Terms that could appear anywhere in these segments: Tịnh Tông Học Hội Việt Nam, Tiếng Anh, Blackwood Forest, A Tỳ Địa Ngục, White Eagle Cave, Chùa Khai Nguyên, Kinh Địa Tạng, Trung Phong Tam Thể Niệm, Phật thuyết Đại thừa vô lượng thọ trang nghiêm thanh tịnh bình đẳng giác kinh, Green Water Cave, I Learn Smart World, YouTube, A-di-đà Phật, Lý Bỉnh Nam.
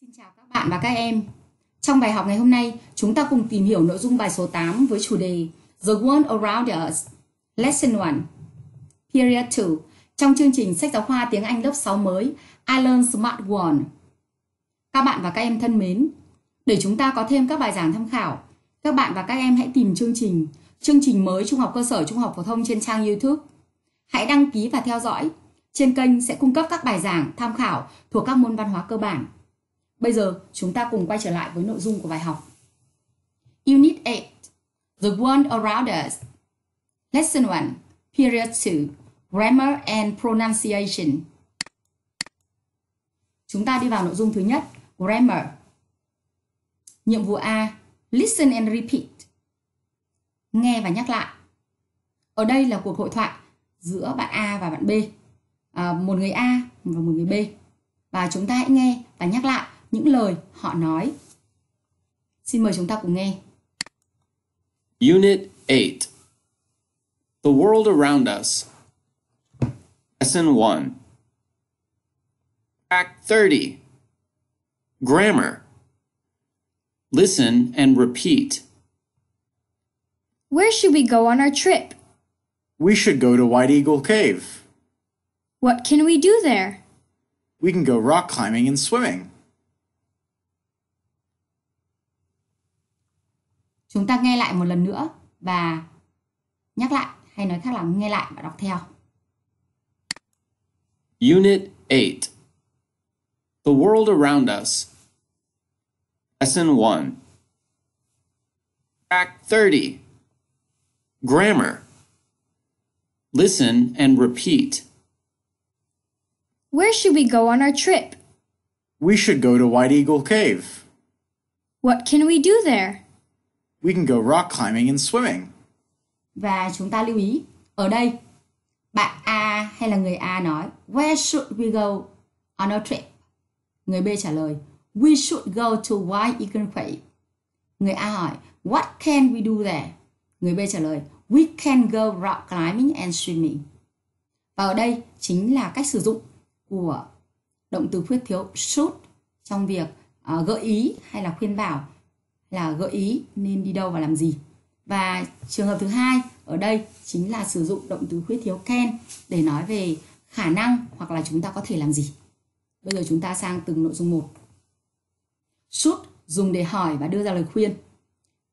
Xin chào các bạn và các em. Trong bài học ngày hôm nay, chúng ta cùng tìm hiểu nội dung bài số 8 với chủ đề The World Around Us, Lesson 1, Period 2 trong chương trình sách giáo khoa tiếng Anh lớp 6 mới I Learn Smart World. Các bạn và các em thân mến, để chúng ta có thêm các bài giảng tham khảo, các bạn và các em hãy tìm chương trình mới trung học cơ sở, trung học phổ thông trên trang YouTube. Hãy đăng ký và theo dõi. Trên kênh sẽ cung cấp các bài giảng tham khảo thuộc các môn văn hóa cơ bản. Bây giờ chúng ta cùng quay trở lại với nội dung của bài học. Unit 8, The World Around Us, Lesson 1, Period 2, Grammar and Pronunciation. Chúng ta đi vào nội dung thứ nhất, Grammar. Nhiệm vụ A, Listen and Repeat. Nghe và nhắc lại. Ở đây là cuộc hội thoại giữa bạn A và bạn B. Một người A và một người B. Và chúng ta hãy nghe và nhắc lại những lời họ nói. Xin mời chúng ta cùng nghe. Unit 8, The World Around Us, Lesson 1, Track 30, Grammar, Listen and Repeat. Where should we go on our trip? We should go to White Eagle Cave. What can we do there? We can go rock climbing and swimming. Chúng ta nghe lại một lần nữa và nhắc lại, hay nói khác là nghe lại và đọc theo. Unit 8, The World Around Us, Lesson 1, Track 30, Grammar, Listen and Repeat. Where should we go on our trip? We should go to White Eagle Cave. What can we do there? We can go rock climbing and swimming. Và chúng ta lưu ý, ở đây, bạn A hay là người A nói, Where should we go on our trip? Người B trả lời, We should go to White Eagle Cave. Người A hỏi, What can we do there? Người B trả lời, We can go rock climbing and swimming. Và ở đây chính là cách sử dụng của động từ khuyết thiếu should trong việc gợi ý hay là khuyên bảo, là gợi ý nên đi đâu và làm gì. Và trường hợp thứ hai ở đây chính là sử dụng động từ khuyết thiếu can để nói về khả năng hoặc là chúng ta có thể làm gì. Bây giờ chúng ta sang từng nội dung một. Should dùng để hỏi và đưa ra lời khuyên.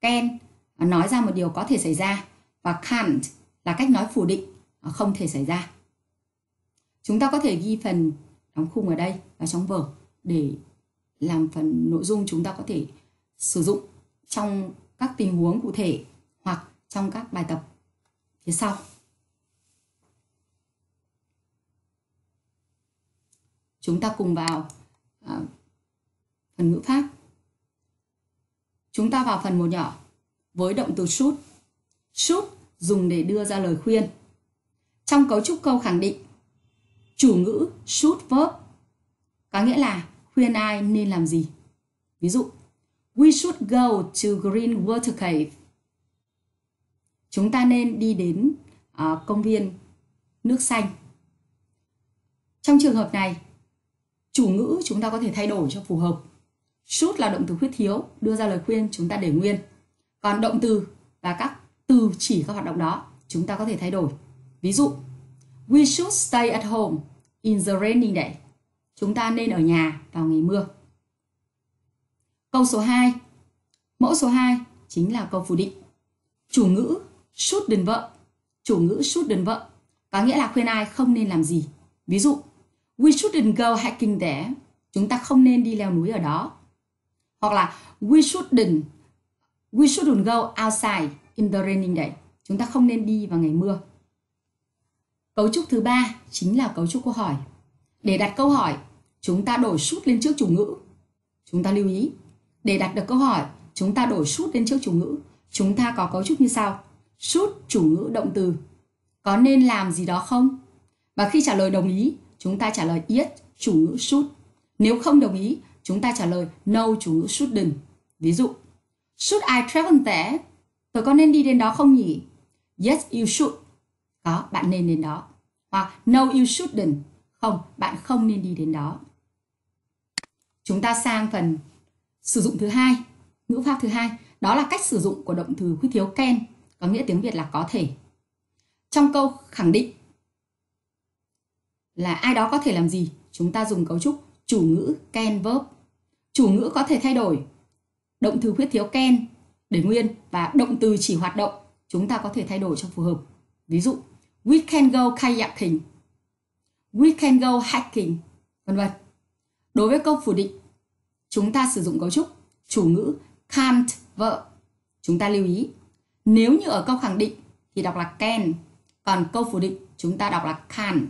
Can nói ra một điều có thể xảy ra và can't là cách nói phủ định không thể xảy ra. Chúng ta có thể ghi phần đóng khung ở đây và trong vở để làm phần nội dung chúng ta có thể sử dụng trong các tình huống cụ thể hoặc trong các bài tập phía sau. Chúng ta cùng vào phần ngữ pháp. Chúng ta vào phần một nhỏ với động từ should. Should dùng để đưa ra lời khuyên. Trong cấu trúc câu khẳng định, chủ ngữ should verb có nghĩa là khuyên ai nên làm gì. Ví dụ, We should go to Green Water Cave. Chúng ta nên đi đến công viên nước xanh. Trong trường hợp này, chủ ngữ chúng ta có thể thay đổi cho phù hợp. Should là động từ khuyết thiếu, đưa ra lời khuyên chúng ta để nguyên. Còn động từ và các từ chỉ các hoạt động đó chúng ta có thể thay đổi. Ví dụ, We should stay at home in the rainy day. Chúng ta nên ở nhà vào ngày mưa. Câu số 2. Mẫu số 2 chính là câu phủ định. Chủ ngữ shouldn't verb. Chủ ngữ shouldn't verb có nghĩa là khuyên ai không nên làm gì. Ví dụ, We shouldn't go hiking there. Chúng ta không nên đi leo núi ở đó. Hoặc là We shouldn't go outside in the rainy day. Chúng ta không nên đi vào ngày mưa. Cấu trúc thứ ba chính là cấu trúc câu hỏi. Để đặt câu hỏi, chúng ta đổi should lên trước chủ ngữ. Chúng ta lưu ý, để đặt được câu hỏi, chúng ta đổi should lên trước chủ ngữ. Chúng ta có cấu trúc như sau. Should chủ ngữ động từ. Có nên làm gì đó không? Và khi trả lời đồng ý, chúng ta trả lời yes chủ ngữ should. Nếu không đồng ý, chúng ta trả lời no chủ ngữ shouldn't. Ví dụ, Should I travel there? Tôi có nên đi đến đó không nhỉ? Yes, you should. Đó, bạn nên đến đó. Hoặc no, you shouldn't. Không, bạn không nên đi đến đó. Chúng ta sang phần sử dụng thứ hai, ngữ pháp thứ hai, đó là cách sử dụng của động từ khuyết thiếu can, có nghĩa tiếng Việt là có thể. Trong câu khẳng định là ai đó có thể làm gì, chúng ta dùng cấu trúc chủ ngữ can verb. Chủ ngữ có thể thay đổi động từ khuyết thiếu can để nguyên, và động từ chỉ hoạt động chúng ta có thể thay đổi cho phù hợp. Ví dụ, we can go kayaking, we can go hiking, vân vân. Đối với câu phủ định, chúng ta sử dụng cấu trúc chủ ngữ can't verb. Chúng ta lưu ý, nếu như ở câu khẳng định thì đọc là can, còn câu phủ định chúng ta đọc là can't.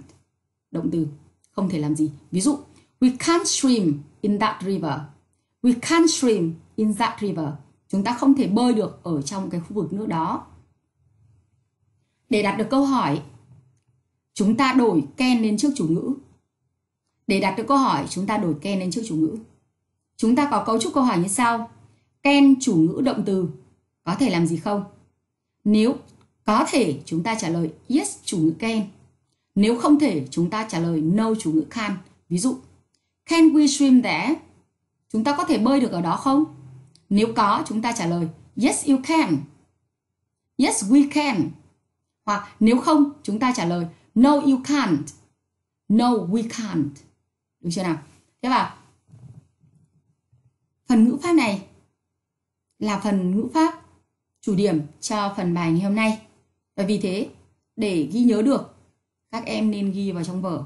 Động từ không thể làm gì. Ví dụ, we can't swim in that river. We can't swim in that river. Chúng ta không thể bơi được ở trong cái khu vực nước đó. Để đạt được câu hỏi, chúng ta đổi can lên trước chủ ngữ. Để đạt được câu hỏi, chúng ta đổi can lên trước chủ ngữ. Chúng ta có cấu trúc câu hỏi như sau. Can chủ ngữ động từ có thể làm gì không? Nếu có thể, chúng ta trả lời yes chủ ngữ can. Nếu không thể, chúng ta trả lời no chủ ngữ can. Ví dụ, can we swim there? Chúng ta có thể bơi được ở đó không? Nếu có, chúng ta trả lời yes you can, yes we can. Hoặc nếu không, chúng ta trả lời no you can't, no we can't. Đúng chưa nào? Thế và phần ngữ pháp này là phần ngữ pháp chủ điểm cho phần bài ngày hôm nay. Và vì thế, để ghi nhớ được, các em nên ghi vào trong vở,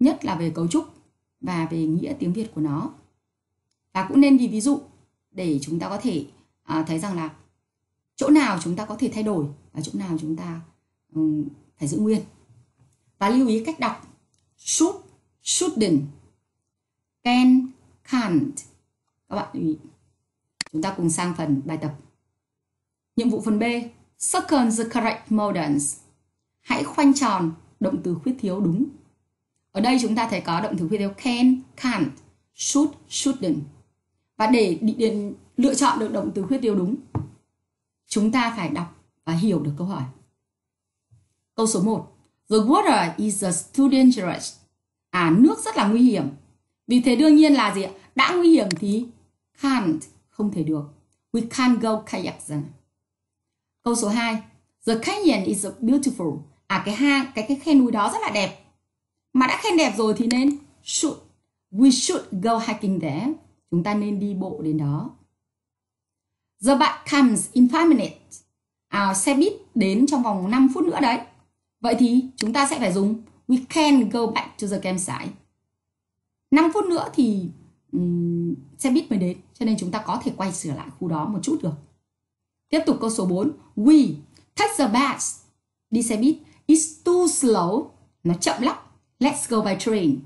nhất là về cấu trúc và về nghĩa tiếng Việt của nó. Và cũng nên ghi ví dụ để chúng ta có thể thấy rằng là chỗ nào chúng ta có thể thay đổi và chỗ nào chúng ta phải giữ nguyên. Và lưu ý cách đọc should, shouldn't, can, can't. Các bạn lưu ý. Chúng ta cùng sang phần bài tập. Nhiệm vụ phần B, circle the correct modals. Hãy khoanh tròn động từ khuyết thiếu đúng. Ở đây chúng ta thấy có động từ khuyết thiếu can, can't, should, shouldn't. Và để lựa chọn được động từ khuyết thiếu đúng, chúng ta phải đọc và hiểu được câu hỏi. Câu số 1. The water is just too dangerous. Nước rất là nguy hiểm. Vì thế đương nhiên là gì ạ? Đã nguy hiểm thì can't, không thể được. We can't go kayaking. Câu số 2. The canyon is beautiful. Cái khe núi đó rất là đẹp. Mà đã khen đẹp rồi thì nên should. We should go hiking there. Chúng ta nên đi bộ đến đó. The bus comes in 5 minutes. Xe buýt đến trong vòng 5 phút nữa đấy. Vậy thì chúng ta sẽ phải dùng we can go back to the campsite. 5 phút nữa thì xe buýt mới đến, cho nên chúng ta có thể quay sửa lại khu đó một chút được. Tiếp tục câu số 4. We take the bus. Đi xe buýt. It's too slow. Nó chậm lắm. Let's go by train.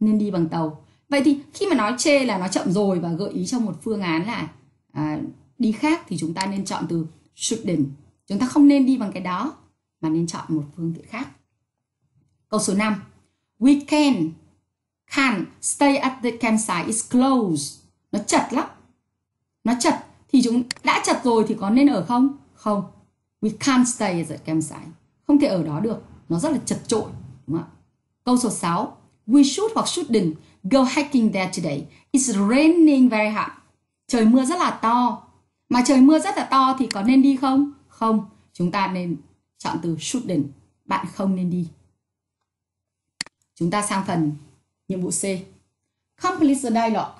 Nên đi bằng tàu. Vậy thì khi mà nói chê là nó chậm rồi và gợi ý cho một phương án là đi khác, thì chúng ta nên chọn từ shouldn't. Chúng ta không nên đi bằng cái đó mà nên chọn một phương tiện khác. Câu số 5. We can stay at the campsite is closed. Nó chật lắm. Nó chật thì đã chật rồi thì có nên ở không? Không. We can't stay at the campsite. Không thể ở đó được. Nó rất là chật chội, đúng không ạ? Câu số 6. We should hoặc shouldn't go hiking there today. It's raining very hard. Trời mưa rất là to. Mà trời mưa rất là to thì có nên đi không? Không. Chúng ta nên chọn từ shouldn't. Bạn không nên đi. Chúng ta sang phần nhiệm vụ C. Complete the dialogue.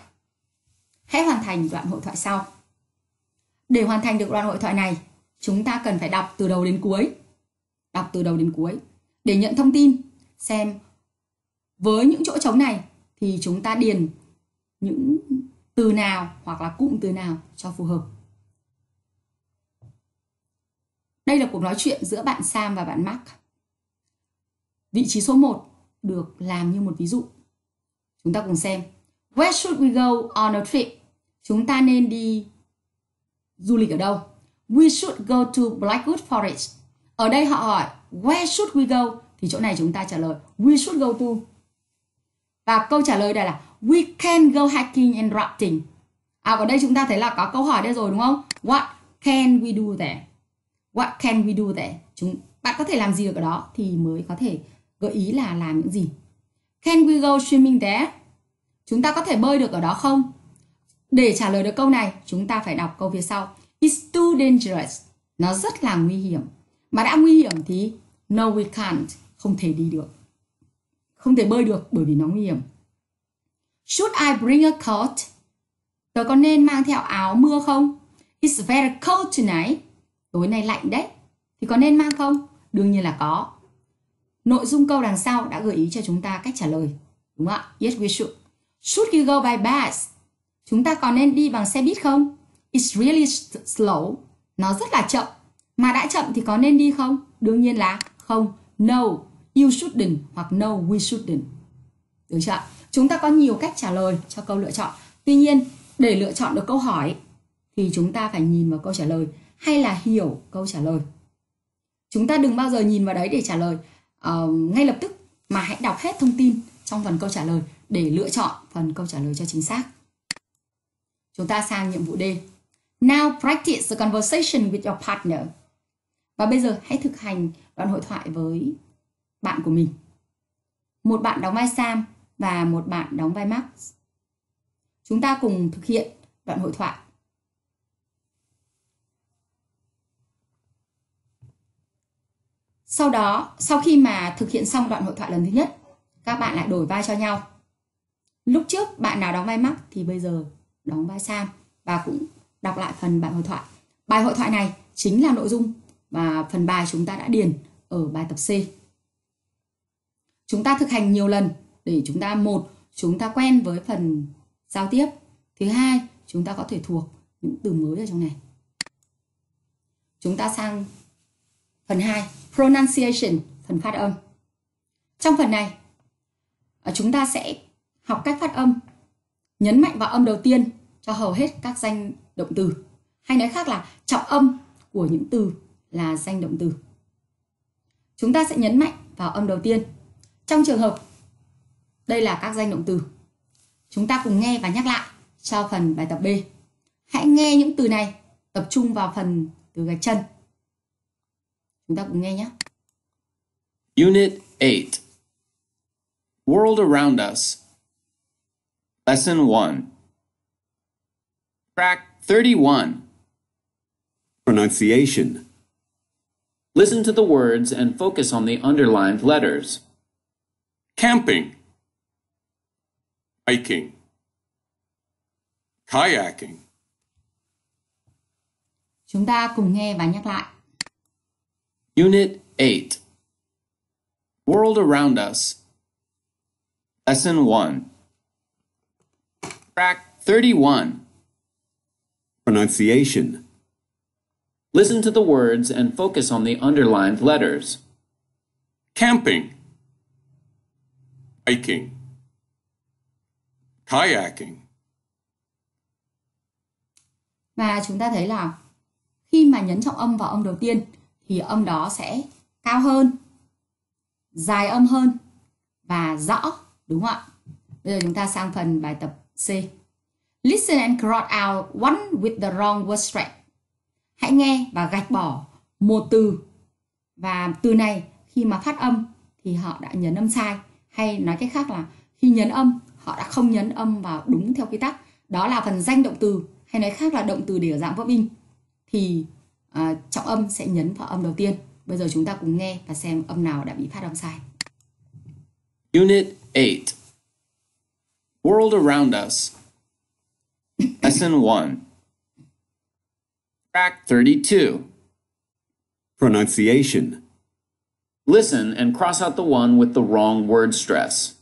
Hãy hoàn thành đoạn hội thoại sau. Để hoàn thành được đoạn hội thoại này, chúng ta cần phải đọc từ đầu đến cuối. Đọc từ đầu đến cuối. Để nhận thông tin, xem với những chỗ trống này thì chúng ta điền những từ nào hoặc là cụm từ nào cho phù hợp. Đây là cuộc nói chuyện giữa bạn Sam và bạn Mark. Vị trí số 1 được làm như một ví dụ. Chúng ta cùng xem. Where should we go on a trip? Chúng ta nên đi du lịch ở đâu? We should go to Blackwood Forest. Ở đây họ hỏi where should we go? Thì chỗ này chúng ta trả lời we should go to. Và câu trả lời đây là we can go hiking and rafting. Ở đây chúng ta thấy là có câu hỏi đây rồi đúng không? What can we do there? What can we do there? Bạn có thể làm gì được ở đó thì mới có thể gợi ý là làm những gì. Can we go swimming there? Chúng ta có thể bơi được ở đó không? Để trả lời được câu này, chúng ta phải đọc câu phía sau. It's too dangerous. Nó rất là nguy hiểm. Mà đã nguy hiểm thì no we can't. Không thể đi được. Không thể bơi được bởi vì nó nguy hiểm. Should I bring a coat? Tôi có nên mang theo áo mưa không? It's very cold tonight. Tối nay lạnh đấy. Thì có nên mang không? Đương nhiên là có. Nội dung câu đằng sau đã gợi ý cho chúng ta cách trả lời. Đúng không ạ? Yes, we should. Should you go by bus? Chúng ta còn nên đi bằng xe buýt không? It's really slow. Nó rất là chậm. Mà đã chậm thì có nên đi không? Đương nhiên là không. No, you shouldn't hoặc no, we shouldn't. Được chưa? Chúng ta có nhiều cách trả lời cho câu lựa chọn. Tuy nhiên, để lựa chọn được câu hỏi thì chúng ta phải nhìn vào câu trả lời hay là hiểu câu trả lời. Chúng ta đừng bao giờ nhìn vào đấy để trả lời ngay lập tức, mà hãy đọc hết thông tin trong phần câu trả lời để lựa chọn phần câu trả lời cho chính xác. Chúng ta sang nhiệm vụ D. Now practice the conversation with your partner. Và bây giờ hãy thực hành đoạn hội thoại với bạn của mình. Một bạn đóng vai Sam và một bạn đóng vai Max. Chúng ta cùng thực hiện đoạn hội thoại. Sau đó, sau khi mà thực hiện xong đoạn hội thoại lần thứ nhất, các bạn lại đổi vai cho nhau. Lúc trước bạn nào đóng vai Max thì bây giờ đóng vai Sam và cũng đọc lại phần bản hội thoại. Bài hội thoại này chính là nội dung và phần bài chúng ta đã điền ở bài tập C. Chúng ta thực hành nhiều lần để chúng ta, một, chúng ta quen với phần giao tiếp. Thứ hai, chúng ta có thể thuộc những từ mới ở trong này. Chúng ta sang phần 2, pronunciation, phần phát âm. Trong phần này, chúng ta sẽ học cách phát âm, nhấn mạnh vào âm đầu tiên cho hầu hết các danh động từ. Hay nói khác là trọng âm của những từ là danh động từ. Chúng ta sẽ nhấn mạnh vào âm đầu tiên. Trong trường hợp đây là các danh động từ, chúng ta cùng nghe và nhắc lại cho phần bài tập B. Hãy nghe những từ này, tập trung vào phần từ gạch chân. Chúng ta cùng nghe nhé. Unit 8. World around us. Lesson 1. Track 31. Pronunciation. Listen to the words and focus on the underlined letters. Camping. Hiking. Kayaking. Chúng ta cùng nghe và nhắc lại. Unit 8. World around us. Lesson 1. Track 31. Pronunciation. Listen to the words and focus on the underlined letters. Camping. Hiking. Kayaking. Và chúng ta thấy là khi mà nhấn trọng âm vào âm đầu tiên thì âm đó sẽ cao hơn, dài âm hơn và rõ, đúng không ạ? Bây giờ chúng ta sang phần bài tập C. Listen and cross out one with the wrong word straight. Hãy nghe và gạch bỏ một từ. Và từ này khi mà phát âm thì họ đã nhấn âm sai. Hay nói cách khác là khi nhấn âm, họ đã không nhấn âm vào đúng theo quy tắc. Đó là phần danh động từ, hay nói khác là động từ để ở dạng verb in. Thì trọng âm sẽ nhấn vào âm đầu tiên. Bây giờ chúng ta cùng nghe và xem âm nào đã bị phát âm sai. Unit 8. World around us. Lesson 1. Track 32. Pronunciation. Listen and cross out the one with the wrong word stress.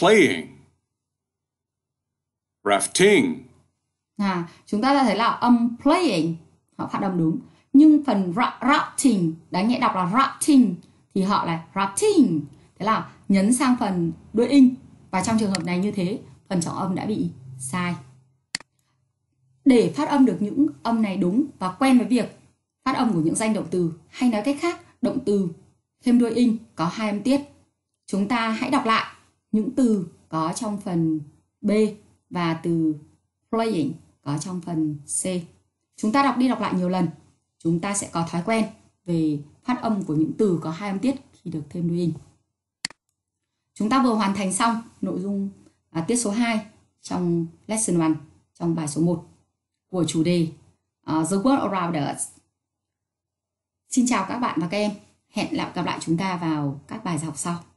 Playing. Rafting. Chúng ta đã thấy là âm playing họ phát âm đúng, nhưng phần rafting đáng nhẽ đọc là rafting thì họ là rafting. Thế là nhấn sang phần đuôi ing, và trong trường hợp này như thế phần trọng âm đã bị sai. Để phát âm được những âm này đúng và quen với việc phát âm của những danh động từ, hay nói cách khác động từ thêm đuôi ing có hai âm tiết, chúng ta hãy đọc lại những từ có trong phần B và từ playing có trong phần C. Chúng ta đọc đi đọc lại nhiều lần, chúng ta sẽ có thói quen về phát âm của những từ có hai âm tiết khi được thêm đuôi ing. Chúng ta vừa hoàn thành xong nội dung tiết số 2 trong lesson 1, trong bài số 1 của chủ đề The World Around Us. Xin chào các bạn và các em. Hẹn gặp lại chúng ta vào các bài học sau.